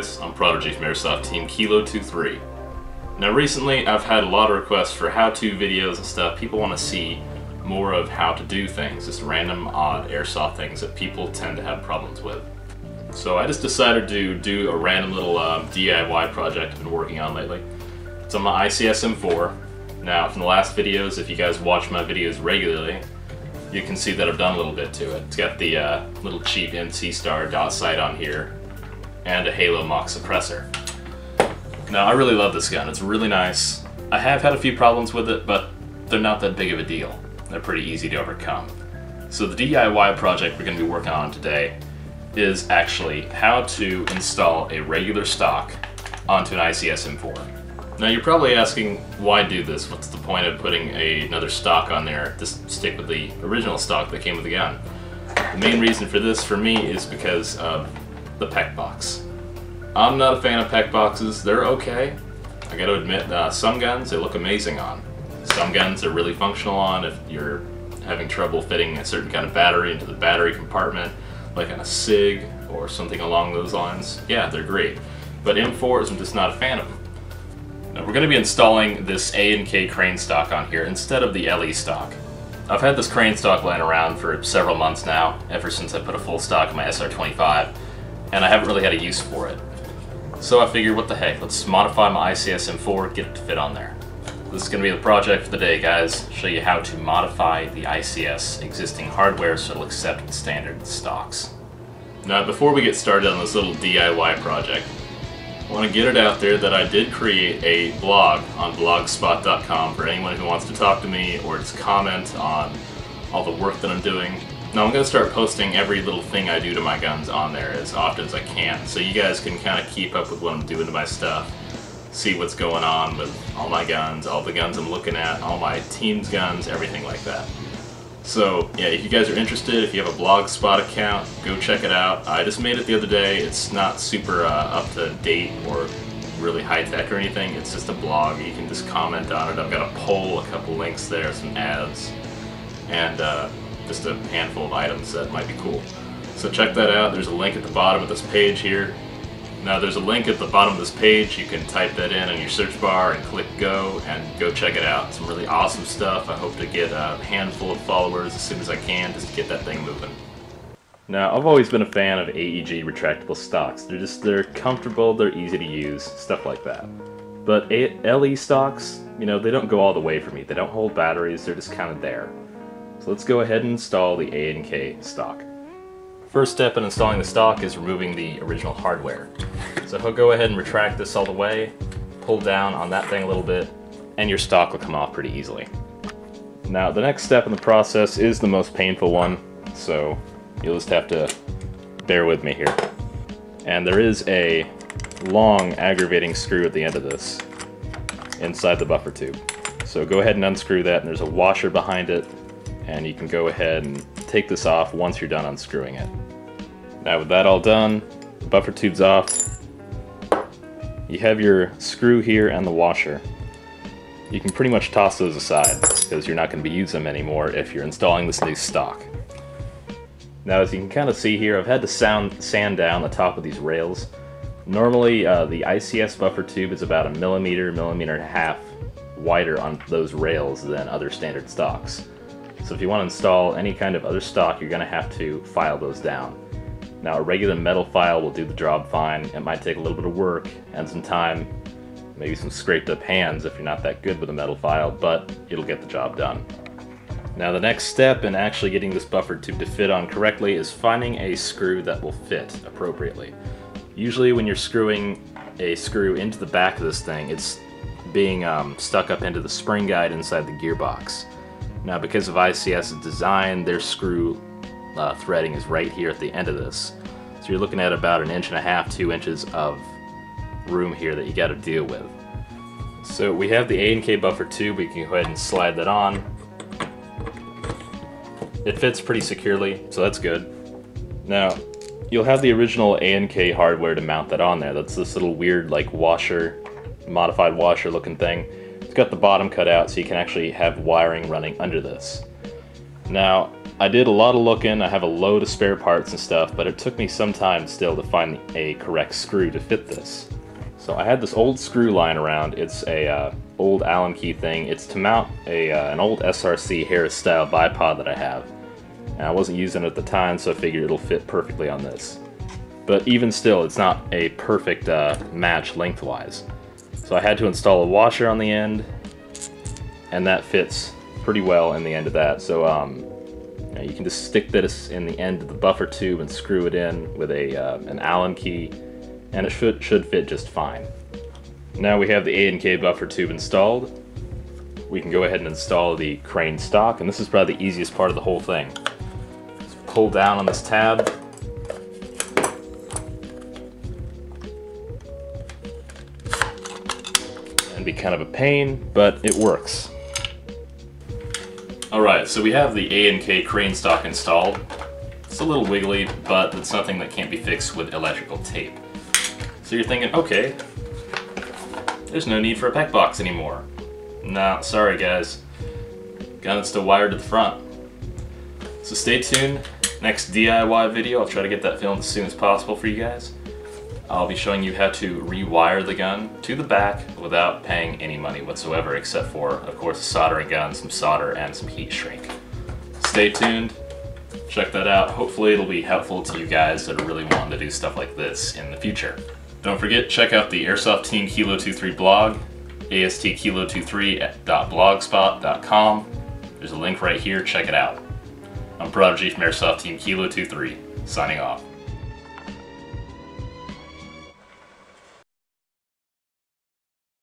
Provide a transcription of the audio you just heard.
guys, I'm Prodigy from Airsoft Team Kilo23. Now recently I've had a lot of requests for how-to videos and stuff. People want to see more of how to do things, just random odd airsoft things that people tend to have problems with. So I just decided to do a random little DIY project I've been working on lately. It's on my ICS M4. Now from the last videos, if you guys watch my videos regularly, you can see that I've done a little bit to it. It's got the little cheap MC Star dot sight on here and a Halo Mox suppressor. Now I really love this gun, it's really nice. I have had a few problems with it, but they're not that big of a deal. They're pretty easy to overcome. So the DIY project we're going to be working on today is actually how to install a regular stock onto an ICS M4. Now you're probably asking, why do this? What's the point of putting another stock on there? Just stick with the original stock that came with the gun. The main reason for this for me is because of the PEQ box. I'm not a fan of PEQ boxes. They're okay. I gotta admit, some guns they look amazing on. Some guns are really functional on if you're having trouble fitting a certain kind of battery into the battery compartment, like on a SIG or something along those lines. Yeah, they're great. But M4s, I'm just not a fan of them. Now, we're going to be installing this A&K crane stock on here instead of the LE stock. I've had this crane stock laying around for several months now, ever since I put a full stock in my SR25, and I haven't really had a use for it. So I figured, what the heck, let's modify my ICS M4, get it to fit on there. This is going to be the project for the day, guys. Show you how to modify the ICS existing hardware so it'll accept standard stocks. Now, before we get started on this little DIY project, I want to get it out there that I did create a blog on blogspot.com for anyone who wants to talk to me or just comment on all the work that I'm doing. Now, I'm going to start posting every little thing I do to my guns on there as often as I can, so you guys can kind of keep up with what I'm doing to my stuff. See what's going on with all my guns, all the guns I'm looking at, all my team's guns, everything like that. So yeah, if you guys are interested, if you have a Blogspot account, go check it out. I just made it the other day. It's not super up to date or really high tech or anything. It's just a blog. You can just comment on it. I've got a poll, a couple links there, some ads, and just a handful of items that might be cool. So check that out. There's a link at the bottom of this page here. Now there's a link at the bottom of this page, you can type that in your search bar and click go and go check it out. Some really awesome stuff. I hope to get a handful of followers as soon as I can just to get that thing moving. Now I've always been a fan of AEG retractable stocks. They're comfortable, they're easy to use, stuff like that. But LE stocks, you know, they don't go all the way for me. They don't hold batteries, they're just kind of there. So let's go ahead and install the A&K stock. First step in installing the stock is removing the original hardware. So he'll go ahead and retract this all the way, pull down on that thing a little bit, and your stock will come off pretty easily. Now the next step in the process is the most painful one, so you'll just have to bear with me here. And there is a long aggravating screw at the end of this, inside the buffer tube. So go ahead and unscrew that, and there's a washer behind it, and you can go ahead and take this off once you're done unscrewing it. Now with that all done, the buffer tube's off. You have your screw here and the washer. You can pretty much toss those aside because you're not going to be using them anymore if you're installing this new stock. Now as you can kind of see here, I've had to sand down the top of these rails. Normally the ICS buffer tube is about a millimeter, millimeter and a half wider on those rails than other standard stocks. So if you want to install any kind of other stock, you're going to have to file those down. Now a regular metal file will do the job fine. It might take a little bit of work and some time, maybe some scraped up hands if you're not that good with a metal file, but it'll get the job done. Now the next step in actually getting this buffer tube to fit on correctly is finding a screw that will fit appropriately. Usually when you're screwing a screw into the back of this thing, it's being stuck up into the spring guide inside the gearbox. Now because of ICS's design, their screw threading is right here at the end of this. So you're looking at about an inch and a half, 2 inches of room here that you got to deal with. So we have the A&K buffer tube, we can go ahead and slide that on. It fits pretty securely, so that's good. Now you'll have the original A&K hardware to mount that on there. That's this little weird like washer, modified washer looking thing. It's got the bottom cut out so you can actually have wiring running under this. Now I did a lot of looking, I have a load of spare parts and stuff, but it took me some time still to find a correct screw to fit this. So I had this old screw lying around. It's a old Allen key thing. It's to mount a an old SRC Harris style bipod that I have. And I wasn't using it at the time, so I figured it'll fit perfectly on this. But even still, it's not a perfect match lengthwise. So I had to install a washer on the end, and that fits pretty well in the end of that. So you know, you can just stick this in the end of the buffer tube and screw it in with a an Allen key, and it should fit just fine. Now we have the A&K buffer tube installed. We can go ahead and install the crane stock, and this is probably the easiest part of the whole thing. Just pull down on this tab, and be kind of a pain, but it works. Alright, so we have the A&K crane stock installed. It's a little wiggly, but it's something that can't be fixed with electrical tape. So you're thinking, okay, there's no need for a PEQ box anymore. Nah, sorry guys. Gun's still wired to the front. So stay tuned. Next DIY video, I'll try to get that filmed as soon as possible for you guys. I'll be showing you how to rewire the gun to the back without paying any money whatsoever, except for, of course, a soldering gun, some solder, and some heat shrink. Stay tuned. Check that out. Hopefully it'll be helpful to you guys that are really wanting to do stuff like this in the future. Don't forget, check out the Airsoft Team Kilo23 blog, astkilo23.blogspot.com. There's a link right here, check it out. I'm Prodigy from Airsoft Team Kilo23, signing off.